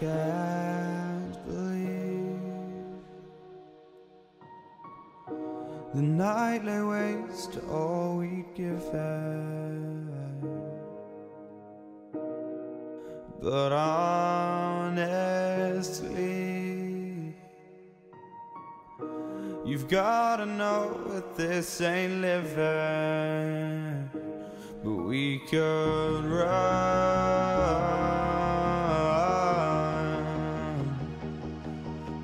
can't believe. The night lay waste to all we'd given, but honestly, you've gotta know that this ain't living. But we could run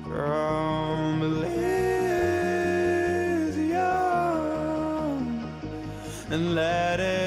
from Elysium and let it